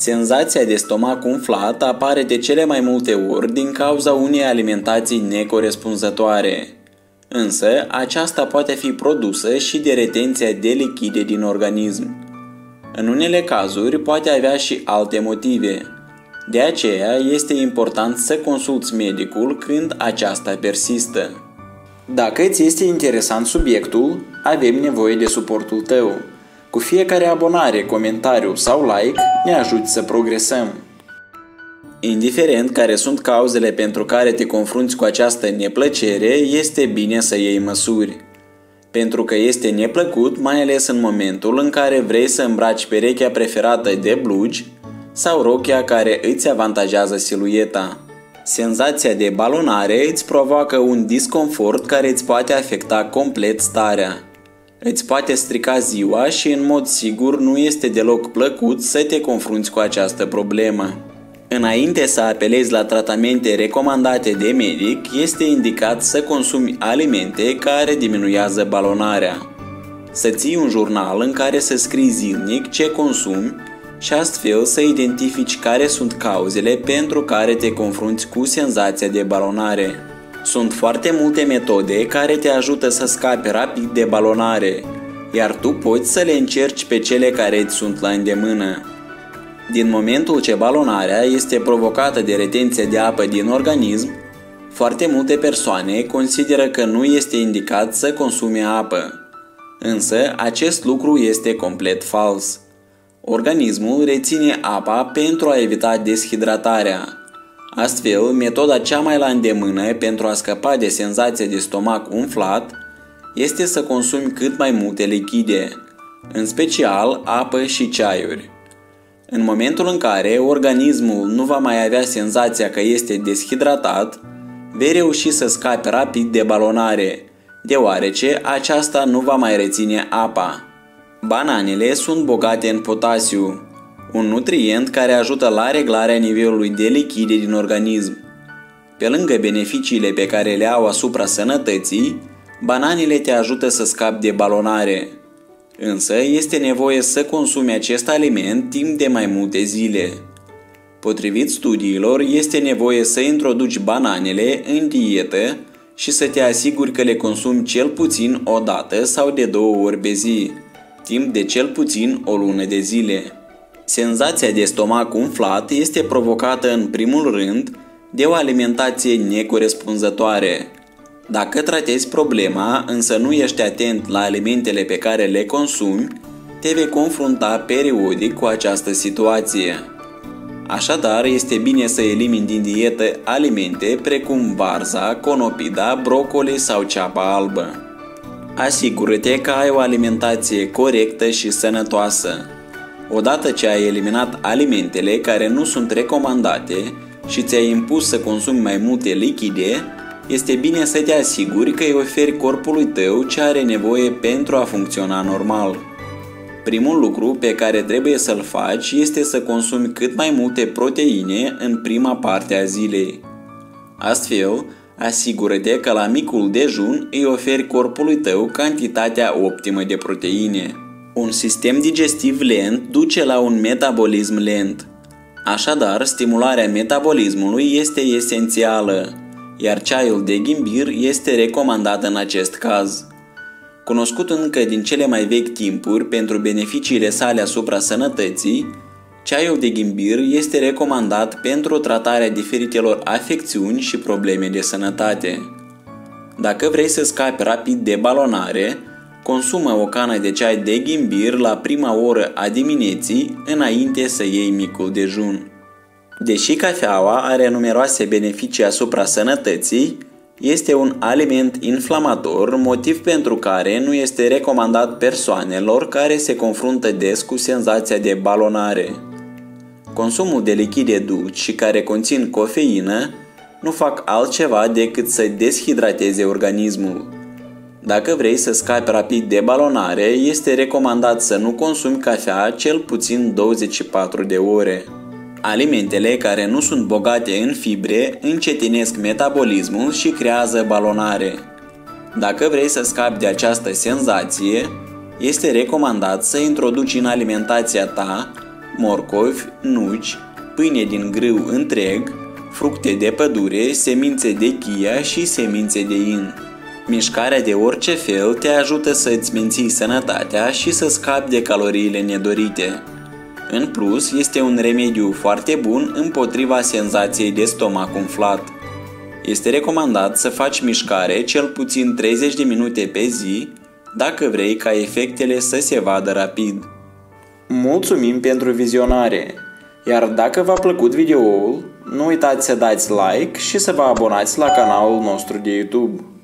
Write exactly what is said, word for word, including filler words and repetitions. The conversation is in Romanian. Senzația de stomac umflat apare de cele mai multe ori din cauza unei alimentații necorespunzătoare. Însă, aceasta poate fi produsă și de retenția de lichide din organism. În unele cazuri, poate avea și alte motive. De aceea, este important să consulți medicul când aceasta persistă. Dacă îți este interesant subiectul, avem nevoie de suportul tău. Cu fiecare abonare, comentariu sau like, ne ajuți să progresăm. Indiferent care sunt cauzele pentru care te confrunți cu această neplăcere, este bine să iei măsuri. Pentru că este neplăcut, mai ales în momentul în care vrei să îmbraci perechea preferată de blugi sau rochia care îți avantajează silueta. Senzația de balonare îți provoacă un disconfort care îți poate afecta complet starea. Îți poate strica ziua și în mod sigur nu este deloc plăcut să te confrunți cu această problemă. Înainte să apelezi la tratamente recomandate de medic, este indicat să consumi alimente care diminuează balonarea. Să ții un jurnal în care să scrii zilnic ce consumi și astfel să identifici care sunt cauzele pentru care te confrunți cu senzația de balonare. Sunt foarte multe metode care te ajută să scapi rapid de balonare, iar tu poți să le încerci pe cele care îți sunt la îndemână. Din momentul ce balonarea este provocată de retenția de apă din organism, foarte multe persoane consideră că nu este indicat să consume apă. Însă, acest lucru este complet fals. Organismul reține apa pentru a evita deshidratarea. Astfel, metoda cea mai la îndemână pentru a scăpa de senzația de stomac umflat este să consumi cât mai multe lichide, în special apă și ceaiuri. În momentul în care organismul nu va mai avea senzația că este deshidratat, vei reuși să scapi rapid de balonare, deoarece aceasta nu va mai reține apa. Bananele sunt bogate în potasiu, un nutrient care ajută la reglarea nivelului de lichide din organism. Pe lângă beneficiile pe care le au asupra sănătății, bananele te ajută să scapi de balonare. Însă, este nevoie să consumi acest aliment timp de mai multe zile. Potrivit studiilor, este nevoie să introduci bananele în dietă și să te asiguri că le consumi cel puțin o dată sau de două ori pe zi, timp de cel puțin o lună de zile. Senzația de stomac umflat este provocată în primul rând de o alimentație necorespunzătoare. Dacă tratezi problema, însă nu ești atent la alimentele pe care le consumi, te vei confrunta periodic cu această situație. Așadar, este bine să elimini din dietă alimente precum varza, conopida, brocoli sau ceapa albă. Asigură-te că ai o alimentație corectă și sănătoasă. Odată ce ai eliminat alimentele care nu sunt recomandate și ți-ai impus să consumi mai multe lichide, este bine să te asiguri că îi oferi corpului tău ce are nevoie pentru a funcționa normal. Primul lucru pe care trebuie să-l faci este să consumi cât mai multe proteine în prima parte a zilei. Astfel, asigură-te că la micul dejun îi oferi corpului tău cantitatea optimă de proteine. Un sistem digestiv lent duce la un metabolism lent. Așadar, stimularea metabolismului este esențială, iar ceaiul de ghimbir este recomandat în acest caz. Cunoscut încă din cele mai vechi timpuri pentru beneficiile sale asupra sănătății, ceaiul de ghimbir este recomandat pentru tratarea diferitelor afecțiuni și probleme de sănătate. Dacă vrei să scapi rapid de balonare, consumă o cană de ceai de ghimbir la prima oră a dimineții înainte să iei micul dejun. Deși cafeaua are numeroase beneficii asupra sănătății, este un aliment inflamator, motiv pentru care nu este recomandat persoanelor care se confruntă des cu senzația de balonare. Consumul de lichide dulci și care conțin cafeină nu fac altceva decât să deshidrateze organismul. Dacă vrei să scapi rapid de balonare, este recomandat să nu consumi cafea cel puțin douăzeci și patru de ore. Alimentele care nu sunt bogate în fibre încetinesc metabolismul și creează balonare. Dacă vrei să scapi de această senzație, este recomandat să introduci în alimentația ta morcovi, nuci, pâine din grâu întreg, fructe de pădure, semințe de chia și semințe de in. Mișcarea de orice fel te ajută să-ți menții sănătatea și să scapi de caloriile nedorite. În plus, este un remediu foarte bun împotriva senzației de stomac umflat. Este recomandat să faci mișcare cel puțin treizeci de minute pe zi, dacă vrei ca efectele să se vadă rapid. Mulțumim pentru vizionare! Iar dacă v-a plăcut videoul, nu uitați să dați like și să vă abonați la canalul nostru de YouTube.